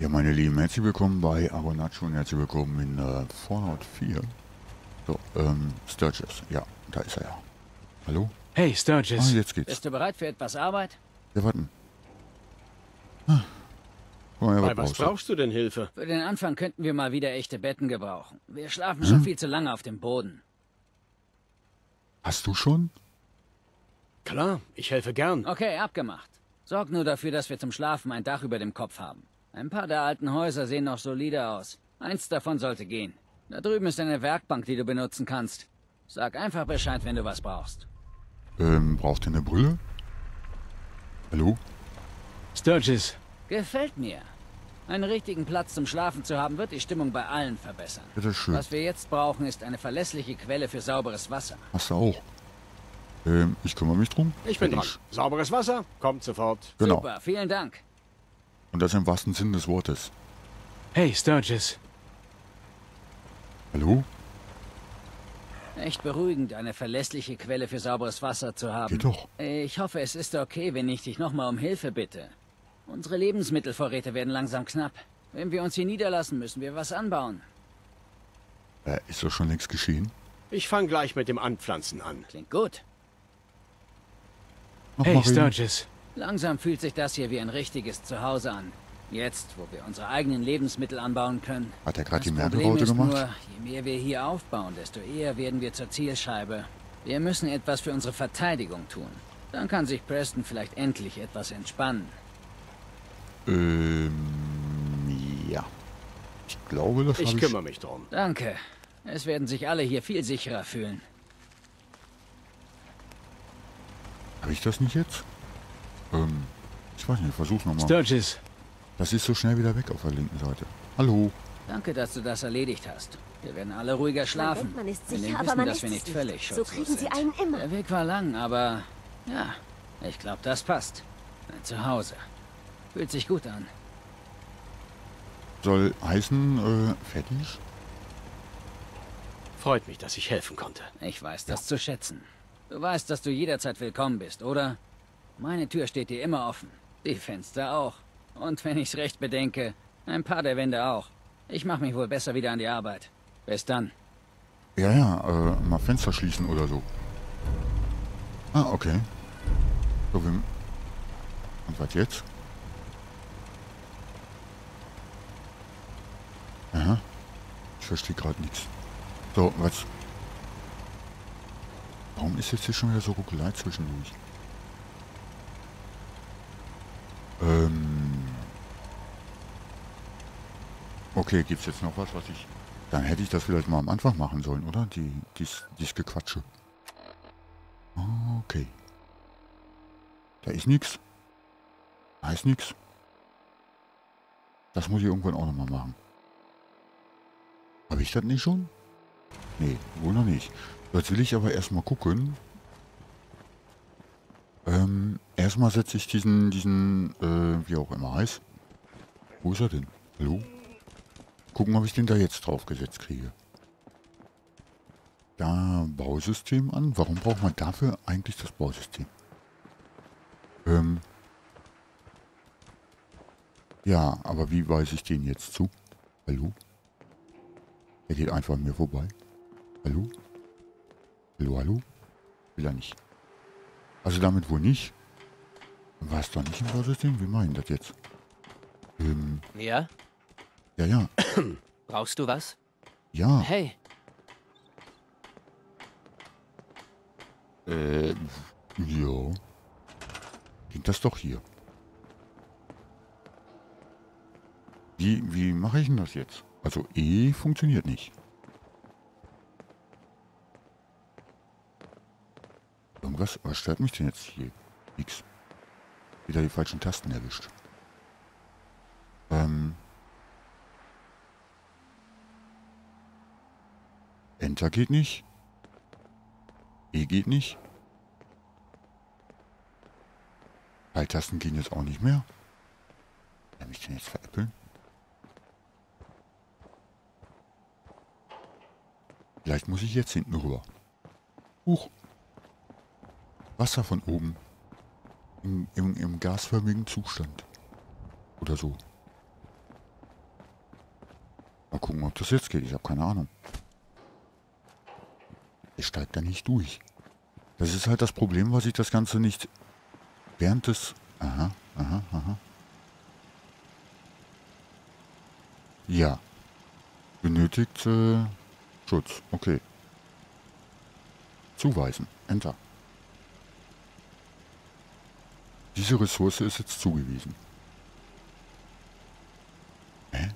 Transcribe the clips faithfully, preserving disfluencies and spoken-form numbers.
Ja, meine Lieben, herzlich willkommen bei Aronacho und herzlich willkommen in äh, Fallout vier. So, ähm, Sturges. Ja, da ist er ja. Hallo? Hey, Sturges. Ah, jetzt geht's. Bist du bereit für etwas Arbeit? Ja, warten. Ah. Oh, ja, bei was brauchst, brauchst du denn Hilfe? Für den Anfang könnten wir mal wieder echte Betten gebrauchen. Wir schlafen hm? schon viel zu lange auf dem Boden. Hast du schon? Klar, ich helfe gern. Okay, abgemacht. Sorg nur dafür, dass wir zum Schlafen ein Dach über dem Kopf haben. Ein paar der alten Häuser sehen noch solide aus. Eins davon sollte gehen. Da drüben ist eine Werkbank, die du benutzen kannst. Sag einfach Bescheid, wenn du was brauchst. Ähm, braucht ihr eine Brille? Hallo? Sturges. Gefällt mir. Einen richtigen Platz zum Schlafen zu haben, wird die Stimmung bei allen verbessern. Das ist schön. Was wir jetzt brauchen, ist eine verlässliche Quelle für sauberes Wasser. Hast du auch? Ähm, ich kümmere mich drum. Ich bin dran. Sauberes Wasser kommt sofort. Genau. Super, vielen Dank. Und das im wahrsten Sinn des Wortes. Hey, Sturges. Hallo? Echt beruhigend, eine verlässliche Quelle für sauberes Wasser zu haben. Geht doch. Ich hoffe, es ist okay, wenn ich dich nochmal um Hilfe bitte. Unsere Lebensmittelvorräte werden langsam knapp. Wenn wir uns hier niederlassen, müssen wir was anbauen. Äh, ist doch schon längst geschehen? Ich fange gleich mit dem Anpflanzen an. Klingt gut. Noch hey, Sturges. Langsam fühlt sich das hier wie ein richtiges Zuhause an. Jetzt, wo wir unsere eigenen Lebensmittel anbauen können. Hat er gerade die Merkel-Route gemacht? Nur, je mehr wir hier aufbauen, desto eher werden wir zur Zielscheibe. Wir müssen etwas für unsere Verteidigung tun. Dann kann sich Preston vielleicht endlich etwas entspannen. Ähm, ja. Ich glaube, das ich... Ich kümmere mich drum. Danke. Es werden sich alle hier viel sicherer fühlen. Habe ich das nicht jetzt? Ähm, ich weiß nicht, versuch's nochmal. Sturges. Das ist so schnell wieder weg auf der linken Seite. Hallo. Danke, dass du das erledigt hast. Wir werden alle ruhiger schlafen. Man ist sicher, aber man ist nicht völlig schutzlos. So kriegen sie einen immer. Der Weg war lang, aber ja, ich glaube, das passt. Ein Zuhause. Fühlt sich gut an. Soll heißen, äh, fertig? Freut mich, dass ich helfen konnte. Ich weiß das zu schätzen. Du weißt, dass du jederzeit willkommen bist, oder? Meine Tür steht dir immer offen. Die Fenster auch. Und wenn ich's recht bedenke, ein paar der Wände auch. Ich mache mich wohl besser wieder an die Arbeit. Bis dann. Ja, ja, äh, mal Fenster schließen oder so. Ah, okay. So, wir... Und was jetzt? Aha. Ich verstehe gerade nichts. So, was? Warum ist jetzt hier schon wieder so Ruckelei zwischendurch? Ähm. Okay, gibt's jetzt noch was, was ich... Dann hätte ich das vielleicht mal am Anfang machen sollen, oder? Die, dies, dies Gequatsche. Okay. Da ist nichts. Da ist nichts. Das muss ich irgendwann auch nochmal machen. Habe ich das nicht schon? Nee, wohl noch nicht. Jetzt will ich aber erstmal gucken. Ähm, erstmal setze ich diesen, diesen, äh, wie auch immer heißt. Wo ist er denn? Hallo? Gucken, ob ich den da jetzt draufgesetzt kriege. Da Bausystem an. Warum braucht man dafür eigentlich das Bausystem? Ähm. Ja, aber wie weise ich den jetzt zu? Hallo? Er geht einfach an mir vorbei. Hallo? Hallo, hallo? Will er nicht. Also damit wohl nicht. War es doch nicht im Bausystem? Wie meinen das jetzt? Ähm. Ja? Ja, ja. Brauchst du was? Ja. Hey. Äh. Ja. Ging das doch hier. Wie, wie mache ich denn das jetzt? Also E funktioniert nicht. Irgendwas, was stört mich denn jetzt hier? Nix. Wieder die falschen Tasten erwischt. Ähm. Enter geht nicht. E geht nicht. Pfeiltasten gehen jetzt auch nicht mehr. Kann ich den jetzt veräppeln? Vielleicht muss ich jetzt hinten rüber. Huch. Wasser von oben. Im, im, im gasförmigen Zustand. Oder so. das jetzt geht, ich habe keine Ahnung. Ich steige da nicht durch. Das ist halt das Problem, was ich das Ganze nicht während des... Aha, aha, aha. Ja. Benötigt äh, Schutz. Okay. Zuweisen. Enter. Diese Ressource ist jetzt zugewiesen. Hä?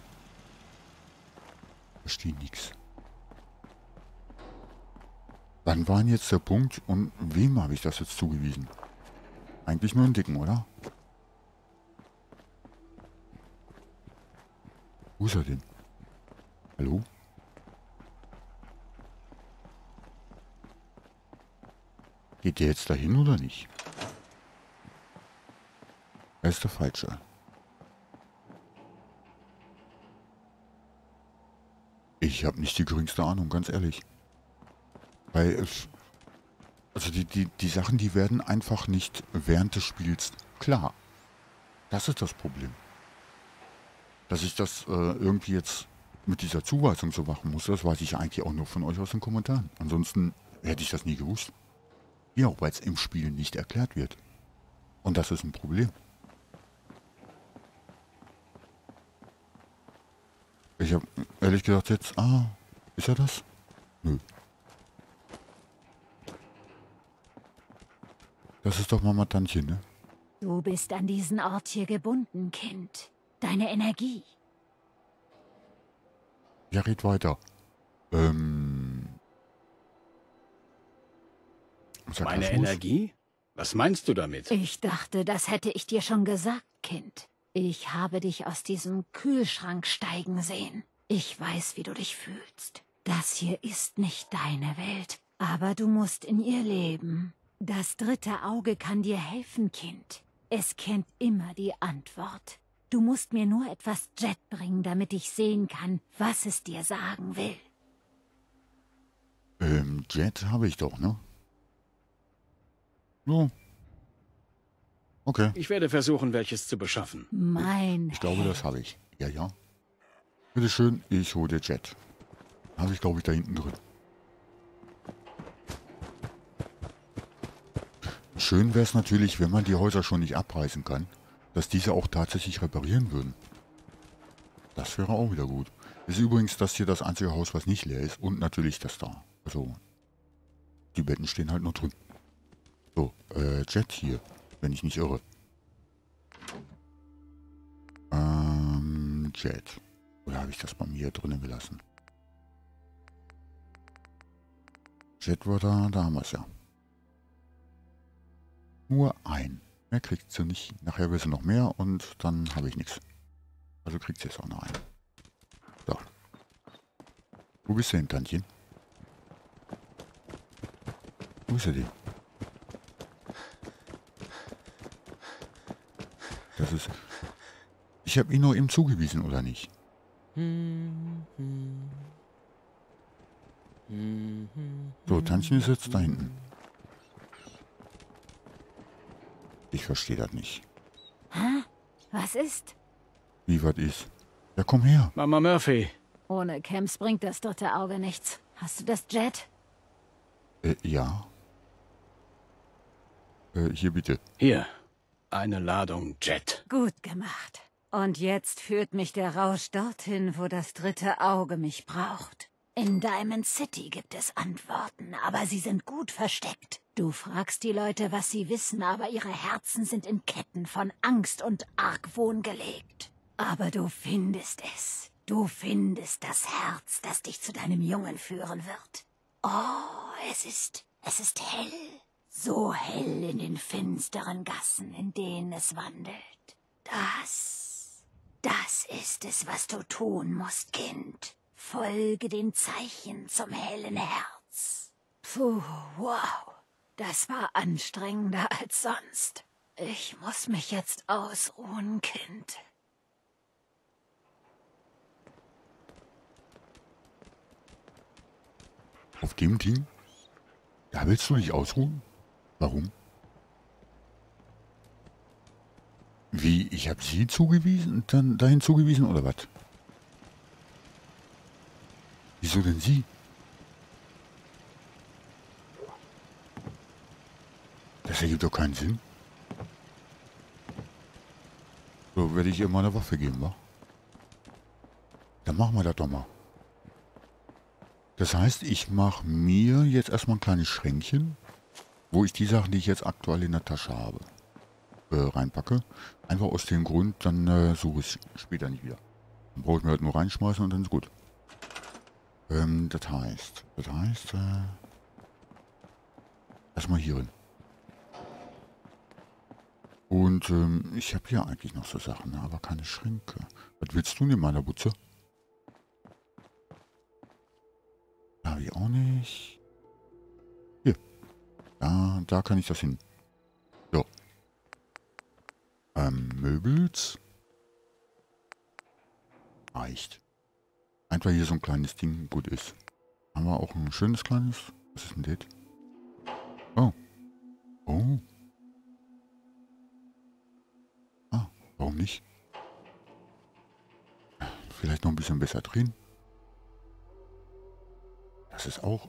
Verstehe nichts. Wann war denn jetzt der Punkt und wem habe ich das jetzt zugewiesen? Eigentlich nur einen Dicken, oder? Wo ist er denn? Hallo? Geht der jetzt dahin oder nicht? Er ist der Falsche. Ich habe nicht die geringste Ahnung, ganz ehrlich. Weil es... Also die, die, die Sachen, die werden einfach nicht während des Spiels klar. Das ist das Problem. Dass ich das äh, irgendwie jetzt mit dieser Zuweisung so machen muss, das weiß ich eigentlich auch nur von euch aus den Kommentaren. Ansonsten hätte ich das nie gewusst. Ja, weil es im Spiel nicht erklärt wird. Und das ist ein Problem. Ich habe ehrlich gesagt jetzt... Ah, ist er das? Nö. Das ist doch Mama Tantchen, ne? Du bist an diesen Ort hier gebunden, Kind. Deine Energie. Ja, red weiter. Ähm... Meine Energie? Was meinst du damit? Ich dachte, das hätte ich dir schon gesagt, Kind. Ich habe dich aus diesem Kühlschrank steigen sehen. Ich weiß, wie du dich fühlst. Das hier ist nicht deine Welt, aber du musst in ihr leben. Das dritte Auge kann dir helfen, Kind. Es kennt immer die Antwort. Du musst mir nur etwas Jet bringen, damit ich sehen kann, was es dir sagen will. Ähm, Jet habe ich doch, ne? So. Okay. Ich werde versuchen, welches zu beschaffen. Mein Ich glaube, das habe ich. Ja, ja. Bitte schön, ich hole dir Jet. Habe ich, glaube ich, da hinten drin. Schön wäre es natürlich, wenn man die Häuser schon nicht abreißen kann, dass diese auch tatsächlich reparieren würden. Das wäre auch wieder gut. Ist übrigens das hier das einzige Haus, was nicht leer ist. Und natürlich das da. Also, die Betten stehen halt nur drin. So, äh, Jet hier, wenn ich nicht irre. Ähm, Jet. Oder habe ich das bei mir drinnen gelassen? Jet war da, da haben wir es ja. Nur ein. Mehr kriegt sie nicht. Nachher will sie noch mehr und dann habe ich nichts. Also kriegt sie jetzt auch noch einen. So. Wo bist du denn, Tantchen? Wo ist er denn? Das ist... Ich habe ihn nur eben zugewiesen, oder nicht? So, Tantchen ist jetzt da hinten. Ich verstehe das nicht. Hä? Was ist? Wie, was ist? Ja, komm her. Mama Murphy. Ohne Camps bringt das dritte Auge nichts. Hast du das Jet? Äh, ja. Äh, hier bitte. Hier. Eine Ladung Jet. Gut gemacht. Und jetzt führt mich der Rausch dorthin, wo das dritte Auge mich braucht. In Diamond City gibt es Antworten, aber sie sind gut versteckt. Du fragst die Leute, was sie wissen, aber ihre Herzen sind in Ketten von Angst und Argwohn gelegt. Aber du findest es. Du findest das Herz, das dich zu deinem Jungen führen wird. Oh, es ist... es ist hell. So hell in den finsteren Gassen, in denen es wandelt. Das... das ist es, was du tun musst, Kind. Folge den Zeichen zum hellen Herz. Puh, wow. Das war anstrengender als sonst. Ich muss mich jetzt ausruhen, Kind. Auf dem Ding? Da willst du dich ausruhen? Warum? Wie, ich habe sie zugewiesen, dann dahin zugewiesen, oder was? Wieso denn sie? Das ergibt doch keinen Sinn. So, werde ich ihr mal eine Waffe geben, wa? Dann machen wir das doch mal. Das heißt, ich mache mir jetzt erstmal ein kleines Schränkchen, wo ich die Sachen, die ich jetzt aktuell in der Tasche habe, äh, reinpacke. Einfach aus dem Grund, dann äh, suche ich es später nicht wieder. Dann brauche ich mir halt nur reinschmeißen und dann ist gut. Ähm, das heißt, das heißt, äh, erstmal hier hin. Und ähm, ich habe hier eigentlich noch so Sachen, aber keine Schränke. Was willst du denn, meiner Butze? Habe ich auch nicht. Hier. Da, da kann ich das hin. So. Ähm, Möbels. Reicht. Einfach hier so ein kleines Ding, gut ist. Haben wir auch ein schönes kleines. Was ist denn das? Oh. Oh. Ah, warum nicht? Vielleicht noch ein bisschen besser drehen. Das ist auch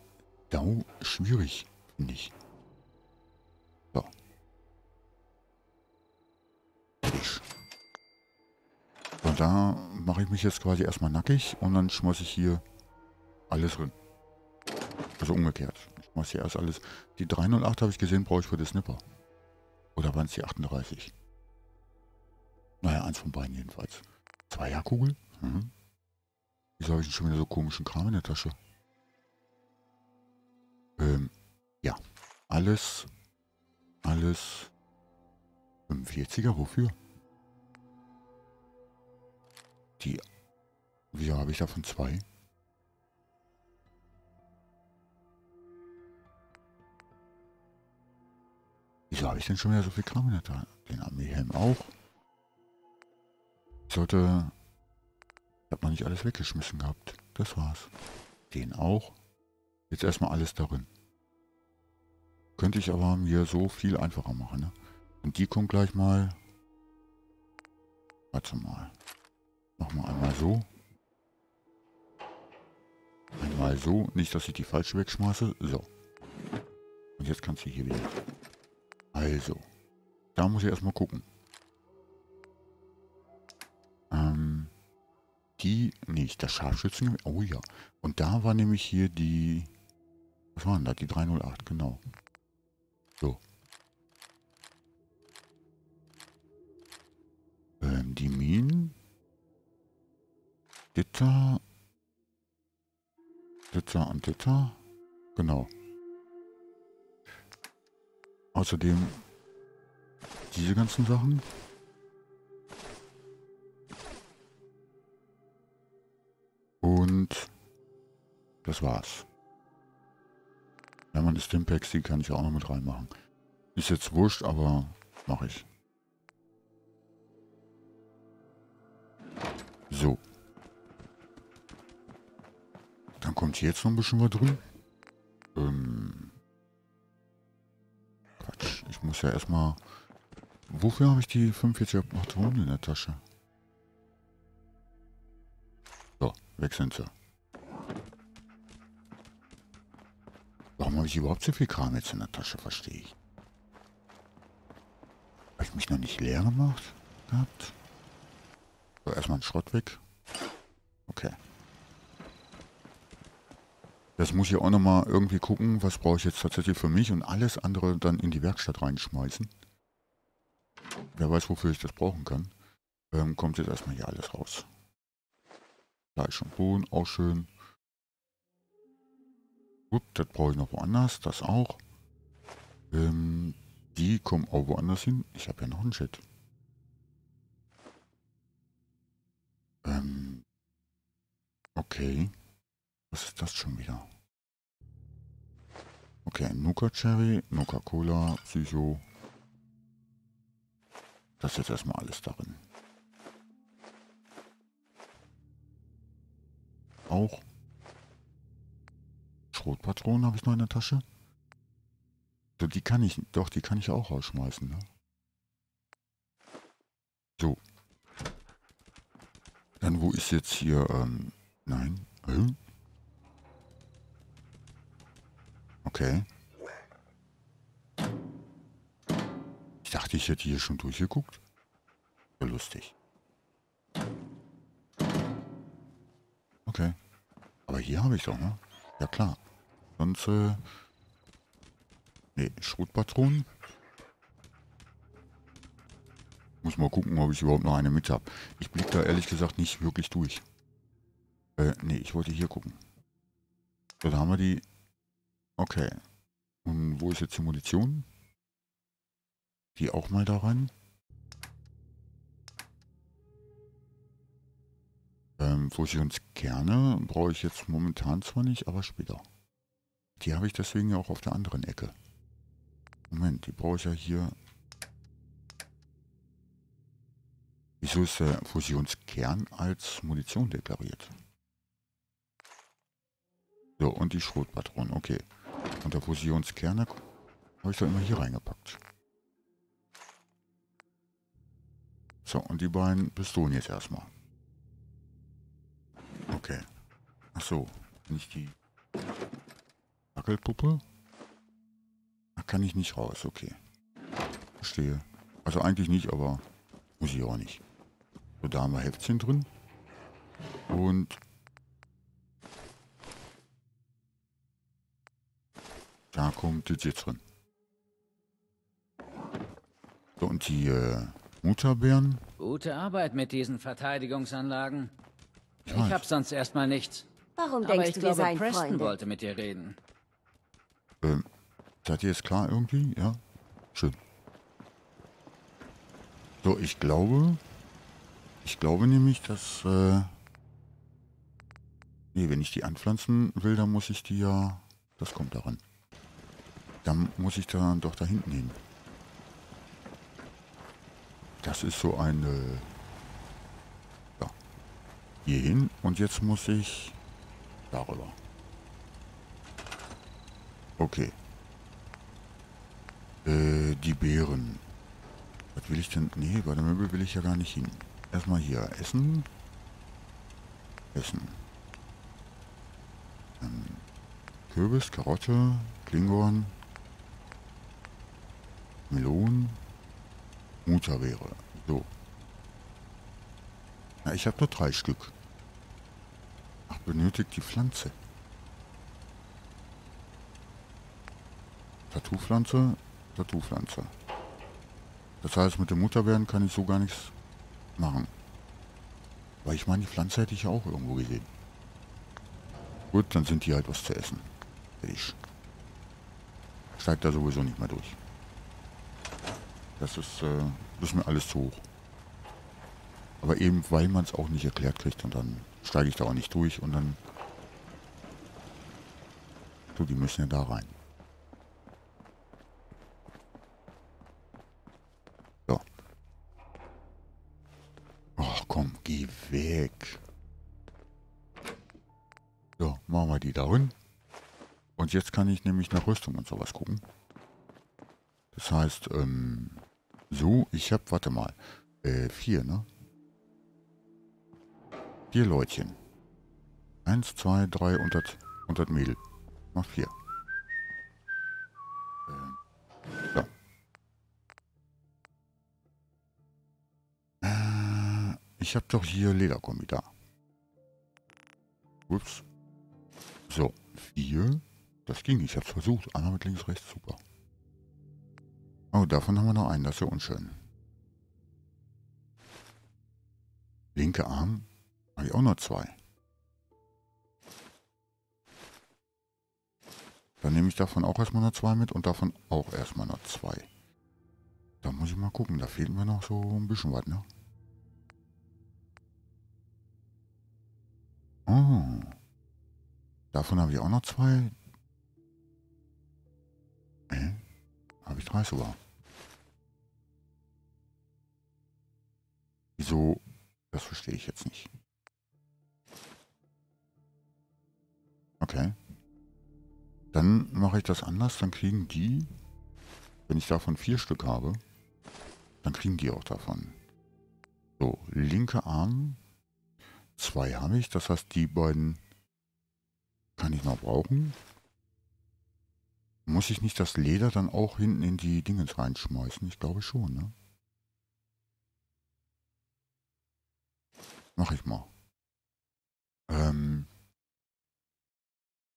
sau schwierig, finde ich. So. Und da mache ich mich jetzt quasi erstmal nackig und dann schmeiße ich hier alles rein. Also umgekehrt. Ich schmeiße hier erst alles. Die drei null acht habe ich gesehen, brauche ich für den Snipper. Oder waren es die achtunddreißig? Naja, eins von beiden jedenfalls. Zweierkugel? Mhm. Wieso habe ich denn schon wieder so komischen Kram in der Tasche? Ähm, ja. Alles. Alles. fünfundvierziger, wofür? Die. Wieso habe ich davon zwei? Wieso habe ich denn schon wieder so viel Kram in der Tasche? Den Armeehelm auch. Ich sollte. Ich habe noch nicht alles weggeschmissen gehabt. Das war's. Den auch. Jetzt erstmal alles darin. Könnte ich aber mir so viel einfacher machen, ne? Und die kommt gleich mal. Warte mal. Machen wir einmal so. Einmal so. Nicht, dass ich die falsche wegschmeiße. So. Und jetzt kannst du hier wieder. Also. Da muss ich erstmal gucken. Ähm. Die. Nicht. Das Scharfschützen. Oh ja. Und da war nämlich hier die. Was waren da? Die drei null acht, genau. So. Ähm, die Minen. Ditta. Ditta und Ditta. Genau. Außerdem diese ganzen Sachen. Und das war's. Ja, meine Stimpacks, die kann ich auch noch mit reinmachen. Ist jetzt wurscht, aber mache ich. So. Dann kommt hier jetzt noch ein bisschen was drin. Ähm. Quatsch, ich muss ja erstmal... Wofür habe ich die fünfundvierziger Patronen in der Tasche? So, weg sind sie. Warum habe ich überhaupt so viel Kram jetzt in der Tasche, verstehe ich. Habe ich mich noch nicht leer gemacht gehabt? So, erstmal einen Schrott weg. Okay. Das muss ich auch nochmal irgendwie gucken, was brauche ich jetzt tatsächlich für mich und alles andere dann in die Werkstatt reinschmeißen. Wer weiß, wofür ich das brauchen kann. Ähm, kommt jetzt erstmal hier alles raus. Fleisch und Bohnen, auch schön. Gut, das brauche ich noch woanders, das auch. Ähm, die kommen auch woanders hin. Ich habe ja noch einen Shit. Ähm, okay. Was ist das schon wieder? Okay, Nuka Cherry, Nuka Cola, Psycho. Das ist jetzt erstmal alles darin. Auch. Schrotpatronen habe ich noch in der Tasche. So, die kann ich, doch, die kann ich auch rausschmeißen, ne? So. Dann, wo ist jetzt hier, ähm, nein, äh? Okay. Ich dachte, ich hätte hier schon durchgeguckt. War lustig. Okay. Aber hier habe ich doch, ne? Ja klar. Sonst, äh... ne, Schrotpatronen. Muss mal gucken, ob ich überhaupt noch eine mit habe. Ich blicke da ehrlich gesagt nicht wirklich durch. Äh, ne, ich wollte hier gucken. So, da haben wir die... Okay. Und wo ist jetzt die Munition? Die auch mal da rein. Ähm, Fusionskerne brauche ich jetzt momentan zwar nicht, aber später. Die habe ich deswegen ja auch auf der anderen Ecke. Moment, die brauche ich ja hier... Wieso ist der Fusionskern als Munition deklariert? So, und die Schrotpatronen, okay. Und der Fusionskern habe ich da immer hier reingepackt. So, und die beiden Pistolen jetzt erstmal. Okay. Achso, nicht die Wackelpuppe. Da kann ich nicht raus, okay. Verstehe. Also eigentlich nicht, aber muss ich auch nicht. So, da haben wir Heftchen drin. Und da kommt das jetzt drin. So, und die äh, Mutterbären. Gute Arbeit mit diesen Verteidigungsanlagen. Ich, ich hab sonst erstmal nichts. Warum Aber denkst ich du, glaube, wir seien Preston Freunde? Wollte mit dir reden. Ähm, seid ihr jetzt klar irgendwie? Ja? Schön. So, ich glaube... Ich glaube nämlich, dass... Äh, nee, wenn ich die anpflanzen will, dann muss ich die ja... Das kommt daran. Dann muss ich dann doch da hinten hin. Das ist so eine... Ja. Hier hin. Und jetzt muss ich... Darüber. Okay. Äh, die Beeren. Was will ich denn... Nee, bei der Möbel will ich ja gar nicht hin. Erstmal hier essen. Essen. Dann Kürbis, Karotte, Klingon, Melonen, Mutterbeere. So. Ja, ich habe nur drei Stück. Ach, benötigt die Pflanze. Tattoo-Pflanze, Tattoo-Pflanze. Das heißt, mit dem Mutterbeeren kann ich so gar nichts machen. Weil ich meine, die Pflanze hätte ich ja auch irgendwo gesehen. Gut, dann sind die halt was zu essen. Ich steig da sowieso nicht mehr durch. Das ist, äh, das ist mir alles zu hoch. Aber eben, weil man es auch nicht erklärt kriegt und dann steige ich da auch nicht durch und dann... So, die müssen ja da rein. Geh weg. So, machen wir die dahin. Und jetzt kann ich nämlich nach Rüstung und sowas gucken. Das heißt, ähm, so, ich habe, warte mal, äh, vier, ne? Vier Leutchen. Eins, zwei, drei und das, und das Mädel. Mach vier. Äh, ja. Ich habe doch hier Lederkombi da. Ups. So, vier. Das ging. Ich habe es versucht. Einmal mit links, rechts. Super. Oh, davon haben wir noch einen. Das ist ja unschön. Linke Arm. Habe ich auch noch zwei. Dann nehme ich davon auch erstmal noch zwei mit und davon auch erstmal noch zwei. Da muss ich mal gucken. Da fehlt mir noch so ein bisschen was, ne? Oh. Davon habe ich auch noch zwei. Äh? Habe ich drei sogar. Wieso? Das verstehe ich jetzt nicht. Okay. Dann mache ich das anders. Dann kriegen die, wenn ich davon vier Stück habe, dann kriegen die auch davon. So, linke Arm. Zwei habe ich, das heißt, die beiden kann ich noch brauchen. Muss ich nicht das Leder dann auch hinten in die Dingens reinschmeißen? Ich glaube schon, ne? Mach ich mal. Ähm.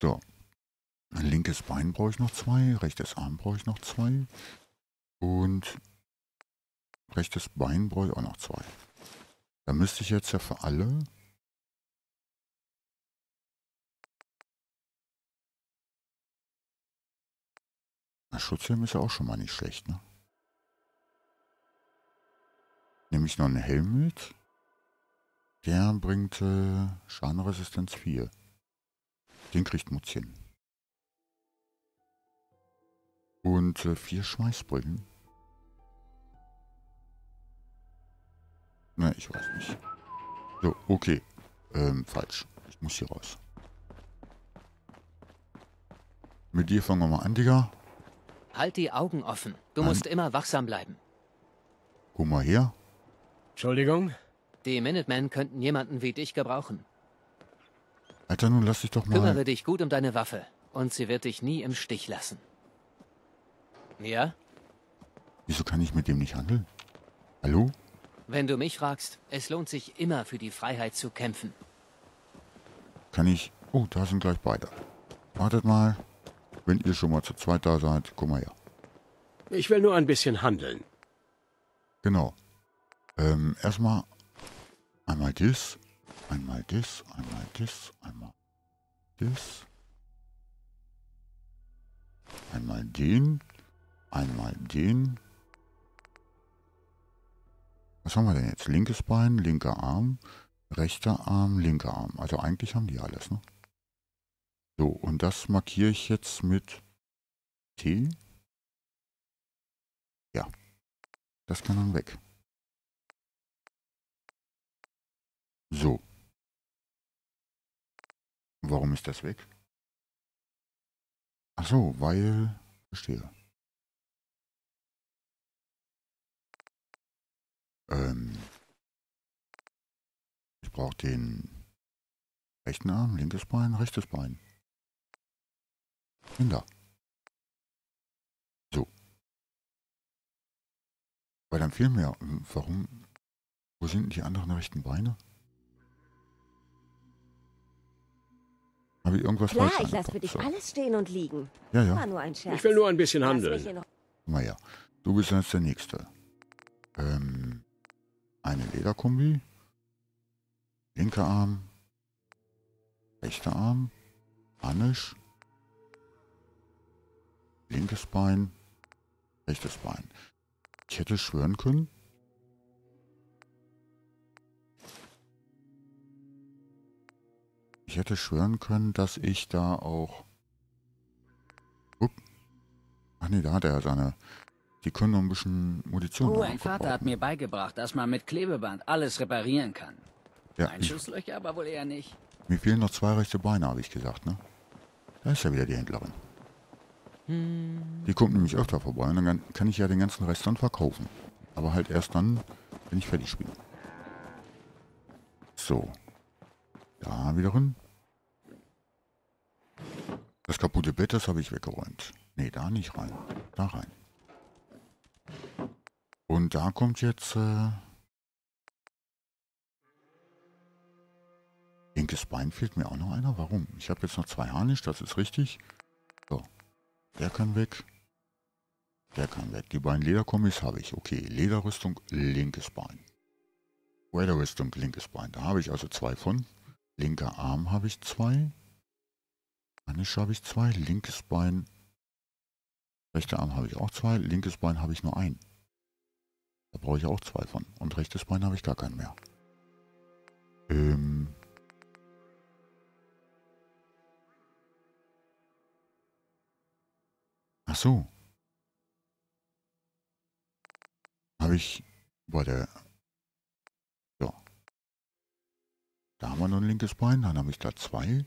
So. Linkes Bein brauche ich noch zwei, rechtes Arm brauche ich noch zwei und rechtes Bein brauche ich auch noch zwei. Da müsste ich jetzt ja für alle... Na, Schutzhelm ist ja auch schon mal nicht schlecht, ne? Nehme ich noch einen Helm mit. Der bringt äh, Schadenresistenz vier. Den kriegt Mutzchen. Und äh, vier Schmeißbrillen. Ne, ich weiß nicht. So, okay. Ähm, falsch. Ich muss hier raus. Mit dir fangen wir mal an, Digga. Halt die Augen offen. Du Nein. musst immer wachsam bleiben. Guck mal her. Entschuldigung? Die Minutemen könnten jemanden wie dich gebrauchen. Alter, nun lass dich doch mal... Kümmere dich gut um deine Waffe. Und sie wird dich nie im Stich lassen. Ja? Wieso kann ich mit dem nicht handeln? Hallo? Wenn du mich fragst, es lohnt sich immer für die Freiheit zu kämpfen. Kann ich... Oh, da sind gleich beide. Wartet mal. Wenn ihr schon mal zu zweit da seid, guck mal her. Ich will nur ein bisschen handeln. Genau. Ähm, erstmal einmal das, einmal das, einmal das, einmal das. Einmal den, einmal den. Was haben wir denn jetzt? Linkes Bein, linker Arm, rechter Arm, linker Arm. Also eigentlich haben die alles, ne? So, und das markiere ich jetzt mit T. Ja, das kann dann weg. So. Warum ist das weg? Ach so, weil... Verstehe. Ähm... Ich brauche den rechten Arm, linkes Bein, rechtes Bein. Da. So. Weil dann fehlen mir... Warum? Wo sind denn die anderen rechten Beine? Habe ich irgendwas falsch angepackt? Ja, ich lasse für dich so. Alles stehen und liegen. Ja, ja. War nur ein Scherz. Ich will nur ein bisschen handeln. Naja, du bist jetzt der Nächste. Ähm, eine Lederkombi. Linker Arm. Rechter Arm. Anisch. Linkes Bein, rechtes Bein. Ich hätte schwören können. Ich hätte schwören können, dass ich da auch... Upp. Ach nee, da hat er seine... Die können noch ein bisschen Munition... Oh, mein Vater hat mir beigebracht, dass man mit Klebeband alles reparieren kann. Ja, ein Schusslöcher aber wohl eher nicht. Mir fehlen noch zwei rechte Beine, habe ich gesagt, ne? Da ist ja wieder die Händlerin. Die kommt nämlich öfter vorbei und dann kann ich ja den ganzen Rest dann verkaufen. Aber halt erst dann, wenn ich fertig bin. So. Da wieder rein. Das kaputte Bett, das habe ich weggeräumt. Ne, da nicht rein. Da rein. Und da kommt jetzt... Äh, linkes Bein fehlt mir auch noch einer. Warum? Ich habe jetzt noch zwei Harnisch, das ist richtig. So. Der kann weg. Der kann weg. Die beiden Lederkombis habe ich. Okay, Lederrüstung, linkes Bein. Lederrüstung, linkes Bein. Da habe ich also zwei von. Linker Arm habe ich zwei. Anisch habe ich zwei. Linkes Bein. Rechter Arm habe ich auch zwei. Linkes Bein habe ich nur ein. Da brauche ich auch zwei von. Und rechtes Bein habe ich gar keinen mehr. Ähm... Ach so. Habe ich bei der... Ja. Da haben wir noch ein linkes Bein, dann habe ich da zwei.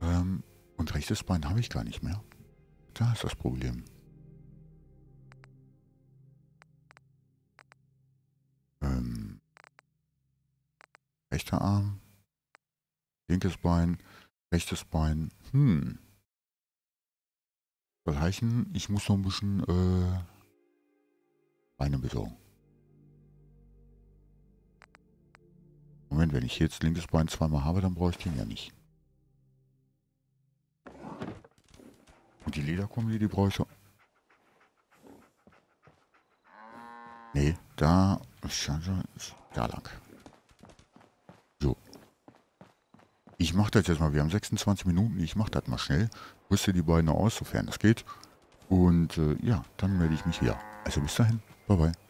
Ähm, und rechtes Bein habe ich gar nicht mehr. Da ist das Problem. Ähm, rechter Arm. Linkes Bein. Rechtes Bein. Hm. Soll heißen, ich muss noch ein bisschen äh, Beine besorgen. Moment, wenn ich jetzt linkes Bein zweimal habe, dann brauche ich den ja nicht. Und die Lederkombi, die brauche ich auch. Nee, da ist da lang. So. Ich mache das jetzt mal. Wir haben sechsundzwanzig Minuten. Ich mache das mal schnell. Rüste die beiden aus, sofern das geht. Und äh, ja, dann melde ich mich wieder. Also bis dahin. Bye bye.